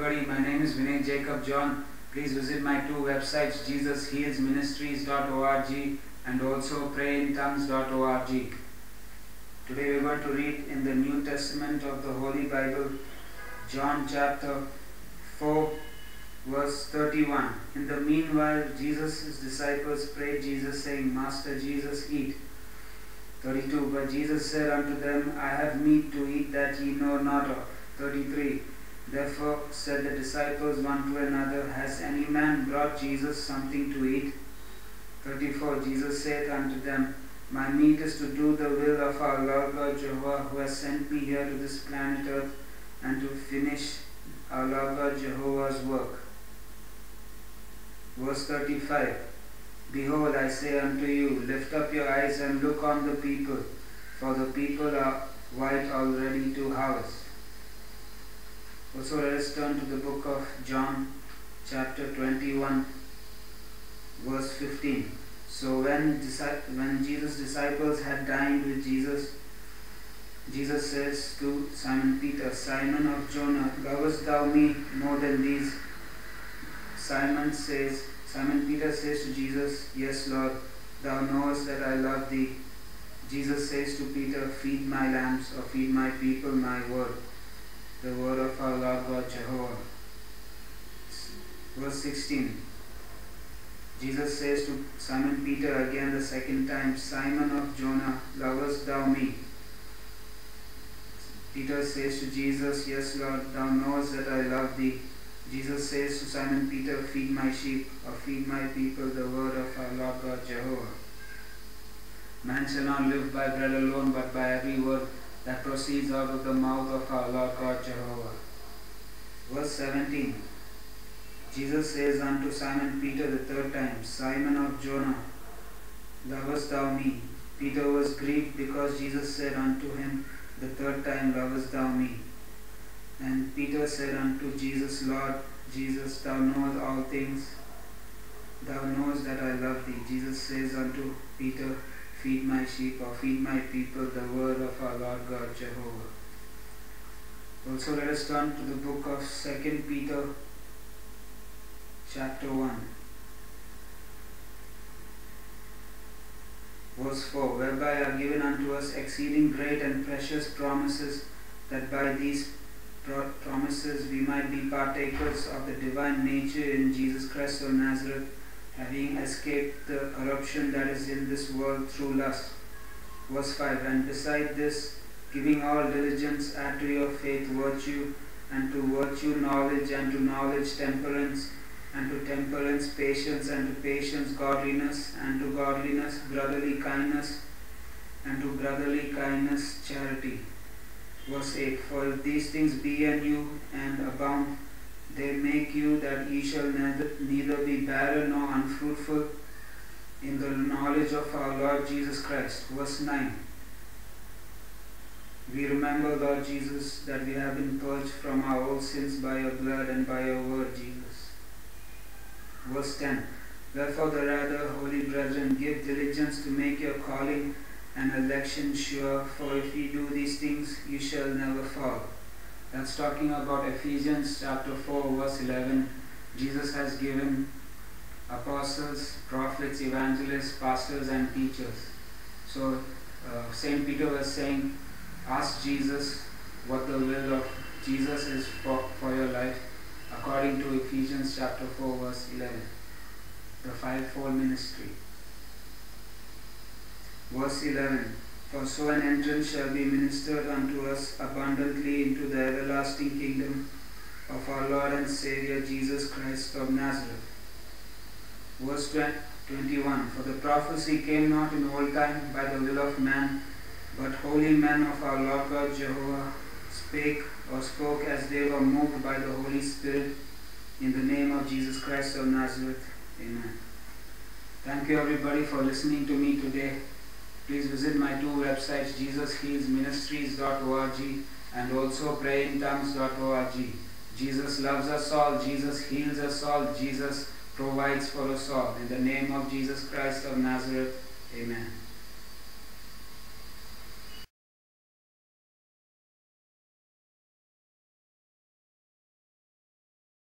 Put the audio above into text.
everybody. My name is Vinay Jacob John. Please visit my two websites, JesusHealsMinistries.org and also PrayInTongues.org. Today we are going to read in the New Testament of the Holy Bible, John chapter 4, verse 31. In the meanwhile, Jesus' disciples prayed Jesus, saying, Master Jesus, eat. 32. But Jesus said unto them, I have meat to eat that ye know not of. 33. Therefore said the disciples one to another, Has any man brought Jesus something to eat? 34. Jesus said unto them, My meat is to do the will of our Lord Jehovah, who has sent me here to this planet earth, and to finish our Lord Jehovah's work. Verse 35. Behold, I say unto you, lift up your eyes and look on the people, for the people are white already to harvest. Also, let us turn to the book of John, chapter 21, verse 15. So when Jesus' disciples had dined with Jesus, Jesus says to Simon Peter, Simon of Jonah, lovest thou me more than these? Simon Peter says to Jesus, Yes, Lord, thou knowest that I love thee. Jesus says to Peter, Feed my lambs, or feed my people my word, the word of our Lord God Jehovah. Verse 16. Jesus says to Simon Peter again the second time, Simon of Jonah, lovest thou me? Peter says to Jesus, Yes, Lord, thou knowest that I love thee. Jesus says to Simon Peter, Feed my sheep, or feed my people, the word of our Lord God Jehovah. Man shall not live by bread alone, but by every word that proceeds out of the mouth of our Lord God Jehovah. Verse 17. Jesus says unto Simon Peter the third time, Simon of Jonah, lovest thou me? Peter was grieved because Jesus said unto him the third time, Lovest thou me? And Peter said unto Jesus, Lord, Jesus, thou knowest all things. Thou knowest that I love thee. Jesus says unto Peter, Feed my sheep, or feed my people, the word of our Lord God Jehovah. Also, let us turn to the book of 2 Peter, chapter 1. Verse 4, Whereby are given unto us exceeding great and precious promises, that by these promises we might be partakers of the divine nature in Jesus Christ of Nazareth, having escaped the corruption that is in this world through lust. Verse 5, And beside this, giving all diligence, add to your faith virtue, and to virtue knowledge, and to knowledge temperance, and to temperance patience, and to patience godliness, and to godliness brotherly kindness, and to brotherly kindness charity. Verse 8, For if these things be in you and abound, they make you that ye shall neither be barren nor unfruitful in the knowledge of our Lord Jesus Christ. Verse 9, We remember, Lord Jesus, that we have been purged from our old sins by your blood and by your word, Jesus. Verse 10, Wherefore the rather, holy brethren, give diligence to make your calling and election sure, for if ye do these things, you shall never fall. That's talking about Ephesians chapter 4, verse 11. Jesus has given apostles, prophets, evangelists, pastors, and teachers. So St. Peter was saying, ask Jesus what the will of Jesus is for your life, according to Ephesians chapter 4, verse 11. The fivefold ministry. Verse 11, For so an entrance shall be ministered unto us abundantly into the everlasting kingdom of our Lord and Saviour Jesus Christ of Nazareth. Verse 21, For the prophecy came not in old time by the will of man, but holy men of our Lord God Jehovah spoke as they were moved by the Holy Spirit, in the name of Jesus Christ of Nazareth. Amen. Thank you everybody for listening to me today. Please visit my two websites, JesusHealsMinistries.org and also PrayInTongues.org. Jesus loves us all, Jesus heals us all, Jesus provides for us all. In the name of Jesus Christ of Nazareth, Amen.